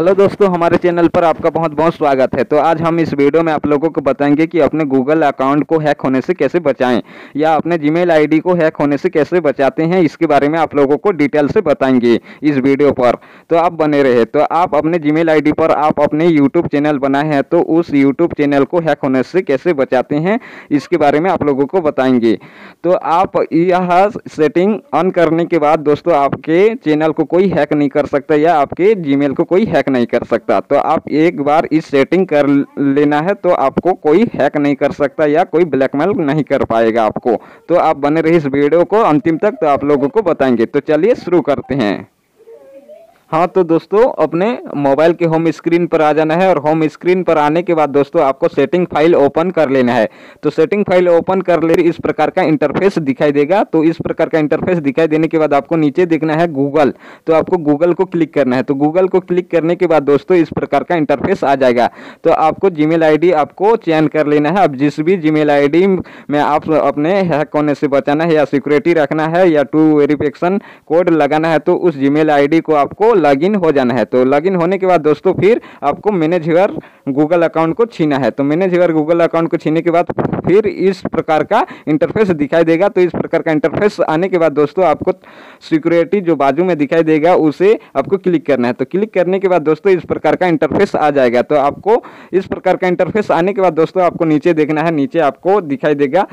Hello दोस्तों, हमारे channel पर आपका बहुत बहुत स्वागत है। तो आज हम इस वीडियो में आप लोगों को बताएंगे कि अपने गूगल अकाउंट को हैक होने से कैसे बचाएं या अपने जीमेल आईडी को हैक होने से कैसे बचाते हैं, इसके बारे में आप लोगों को डिटेल से बताएंगे इस वीडियो पर। तो आप बने रहे। तो आप अपने जीमेल आईडी पर आप अपने यूट्यूब चैनल बनाए हैं, तो उस यूट्यूब चैनल को हैक होने से कैसे बचाते हैं इसके बारे में आप लोगों को बताएंगे। तो आप यह सेटिंग ऑन करने के बाद दोस्तों आपके चैनल को कोई हैक नहीं कर सकता या आपके जीमेल को कोई हैक नहीं कर सकता। तो आप एक बार इस सेटिंग कर लेना है तो आपको कोई हैक नहीं कर सकता या कोई ब्लैकमेल नहीं कर पाएगा आपको। तो आप बने रहिए इस वीडियो को अंतिम तक, तो आप लोगों को बताएंगे। तो चलिए शुरू करते हैं। हाँ, तो दोस्तों अपने मोबाइल के होम स्क्रीन पर आ जाना है और होम स्क्रीन पर आने के बाद दोस्तों आपको सेटिंग फाइल ओपन कर लेना है। तो सेटिंग फाइल ओपन कर ले इस प्रकार का इंटरफेस दिखाई देगा। तो इस प्रकार का इंटरफेस दिखाई देने के बाद आपको नीचे देखना है गूगल। तो आपको गूगल को क्लिक करना है। तो गूगल को क्लिक करने के बाद दोस्तों इस प्रकार का इंटरफेस आ जाएगा। तो आपको जीमेल आईडी आपको चयन कर लेना है। अब जिस भी जीमेल आईडी में आप अपने हैक होने से बचाना है या सिक्योरिटी रखना है या टू वेरिफिकेशन कोड लगाना है, तो उस जीमेल आईडी को आपको लॉगिन हो जाना है। तो लॉगिन होने के बाद दोस्तों फिर आपको मैनेज योर गूगल अकाउंट को छीना है। तो मैनेज योर गूगल अकाउंट को छीने के बाद फिर इस प्रकार का इंटरफेस दिखाई देगा। तो इस प्रकार का इंटरफेस आने के बाद दोस्तों आपको सिक्योरिटी जो बाजू में दिखाई देगा उसे आपको क्लिक करना है। तो क्लिक करने के बाद दोस्तों इस प्रकार का इंटरफेस आ जाएगा। तो आपको इस प्रकार का इंटरफेस आने के बाद दोस्तों आपको नीचे देखना है। नीचे आपको दिखाई देगा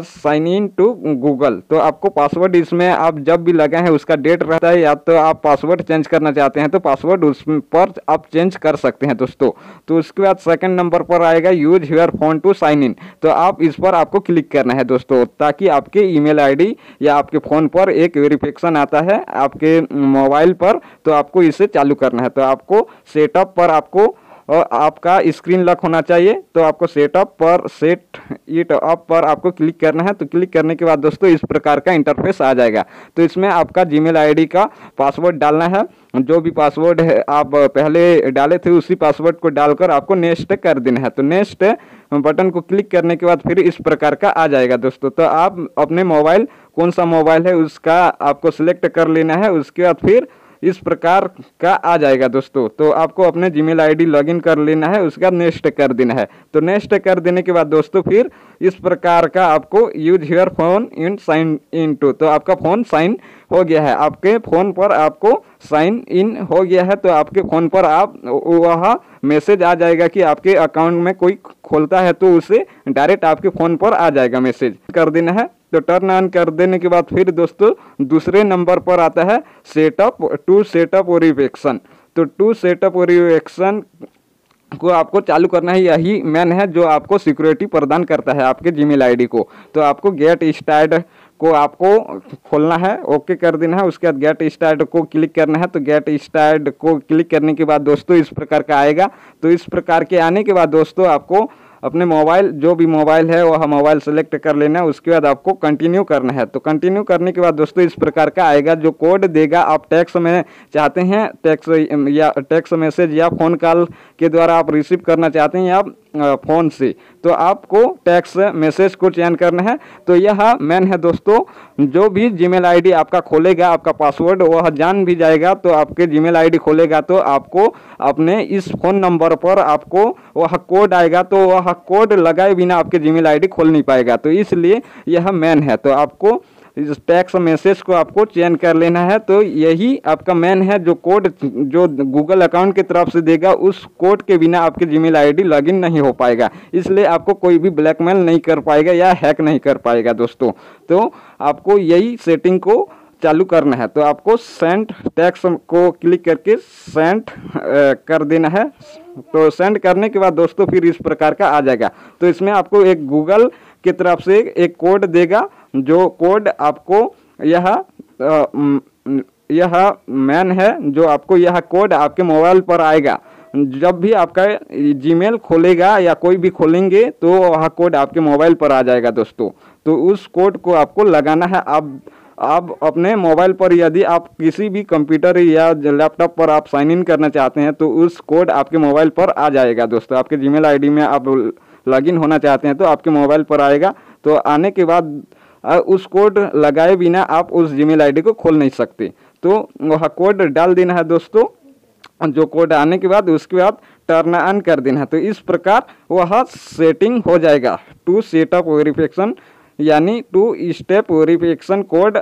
साइन इन टू गूगल। तो आपको पासवर्ड इसमें आप जब भी लगाए हैं उसका डेट रहता है, या तो आप पासवर्ड चेंज करना चाहते हैं तो पासवर्ड उस पर आप चेंज कर सकते हैं दोस्तों। तो उसके बाद सेकंड नंबर पर आएगा use your phone to sign in. तो आप इस पर आपको क्लिक करना है दोस्तों, ताकि आपके ईमेल आईडी या आपके फ़ोन पर एक वेरिफिकेशन आता है आपके मोबाइल पर, तो आपको इसे चालू करना है। तो आपको सेटअप पर आपको और आपका स्क्रीन लॉक होना चाहिए। तो आपको सेटअप पर सेट इट अप पर आपको क्लिक करना है। तो क्लिक करने के बाद दोस्तों इस प्रकार का इंटरफेस आ जाएगा। तो इसमें आपका जीमेल आईडी का पासवर्ड डालना है। जो भी पासवर्ड है आप पहले डाले थे उसी पासवर्ड को डालकर आपको नेक्स्ट कर देना है। तो नेक्स्ट बटन को क्लिक करने के बाद फिर इस प्रकार का आ जाएगा दोस्तों। तो आप अपने मोबाइल कौन सा मोबाइल है उसका आपको सिलेक्ट कर लेना है। उसके बाद फिर इस प्रकार का आ जाएगा दोस्तों। तो आपको अपने जीमेल आईडी लॉगिन कर लेना है, उसके बाद नेक्स्ट कर देना है। तो नेक्स्ट कर देने के बाद दोस्तों फिर इस प्रकार का आपको use your phone in sign in to. तो आपका फ़ोन साइन हो गया है, आपके फ़ोन पर आपको साइन इन हो गया है। तो आपके फ़ोन पर आप वहाँ मैसेज आ जाएगा कि आपके अकाउंट में कोई खोलता है तो उसे डायरेक्ट आपके फ़ोन पर आ जाएगा मैसेज। कर देना है। तो टर्न ऑन कर देने के बाद फिर दोस्तों दूसरे नंबर पर आता है सेटअप टू सेटअप वेरिफिकेशन। तो टू सेटअप वेरिफिकेशन को आपको चालू करना है। यही मैन है जो आपको सिक्योरिटी प्रदान करता है आपके जीमेल आईडी को। तो आपको गेट स्टार्ट को आपको खोलना है, ओके कर देना है। उसके बाद गेट स्टार्ट को क्लिक करना है। तो गेट स्टार्ट को क्लिक करने के बाद दोस्तों इस प्रकार का आएगा। तो इस प्रकार के आने के बाद दोस्तों आपको अपने मोबाइल जो भी मोबाइल है वह मोबाइल सेलेक्ट कर लेना है। उसके बाद आपको कंटिन्यू करना है। तो कंटिन्यू करने के बाद दोस्तों इस प्रकार का आएगा जो कोड देगा। आप टेक्स्ट में चाहते हैं टेक्स्ट मैसेज या फ़ोन कॉल के द्वारा आप रिसीव करना चाहते हैं या फ़ोन से, तो आपको टेक्स्ट मैसेज को चयन करना है। तो यह मेन है दोस्तों, जो भी जीमेल आईडी आपका खोलेगा आपका पासवर्ड वह जान भी जाएगा। तो आपके जीमेल आईडी खोलेगा तो आपको अपने इस फ़ोन नंबर पर आपको वह कोड आएगा। तो वह कोड लगाए बिना आपके जीमेल आईडी खोल नहीं पाएगा। तो इसलिए यह मेन है। तो आपको इस टेक्स्ट मैसेज को आपको चयन कर लेना है। तो यही आपका मेन है जो कोड जो गूगल अकाउंट की तरफ से देगा, उस कोड के बिना आपके जीमेल आईडी लॉगिन नहीं हो पाएगा। इसलिए आपको कोई भी ब्लैकमेल नहीं कर पाएगा या हैक नहीं कर पाएगा दोस्तों। तो आपको यही सेटिंग को चालू करना है। तो आपको सेंड टेक्स्ट को क्लिक करके सेंड कर देना है। तो सेंड करने के बाद दोस्तों फिर इस प्रकार का आ जाएगा। तो इसमें आपको एक गूगल की तरफ से एक कोड देगा, जो कोड आपको यह मैन है जो आपको यह कोड आपके मोबाइल पर आएगा। जब भी आपका जीमेल खोलेगा या कोई भी खोलेंगे तो वह कोड आपके मोबाइल पर आ जाएगा दोस्तों। तो उस कोड को आपको लगाना है। आप अपने मोबाइल पर यदि आप किसी भी कंप्यूटर या लैपटॉप पर आप साइन इन करना चाहते हैं तो उस कोड आपके मोबाइल पर आ जाएगा दोस्तों। आपके जीमेल आईडी में आप लॉगिन होना चाहते हैं तो आपके मोबाइल पर आएगा। तो आने के बाद उस कोड लगाए बिना आप उस जीमेल आईडी को खोल नहीं सकते। तो वह कोड डाल देना है दोस्तों। जो कोड आने के बाद उसके बाद टर्न ऑन कर देना है। तो इस प्रकार वह सेटिंग हो जाएगा। टू सेटअप वेरिफिकेशन यानी टू स्टेप वेरिफिकेशन कोड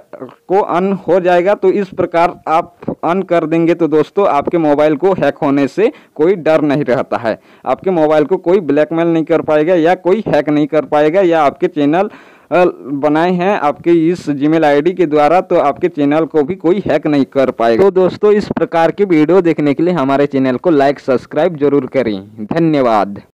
को ऑन हो जाएगा। तो इस प्रकार आप ऑन कर देंगे तो दोस्तों आपके मोबाइल को हैक होने से कोई डर नहीं रहता है। आपके मोबाइल को कोई ब्लैकमेल नहीं कर पाएगा या कोई हैक नहीं कर पाएगा। या आपके चैनल बनाए हैं आपके इस जीमेल आईडी के द्वारा, तो आपके चैनल को भी कोई हैक नहीं कर पाएगा। तो दोस्तों इस प्रकार की वीडियो देखने के लिए हमारे चैनल को लाइक सब्सक्राइब जरूर करें। धन्यवाद।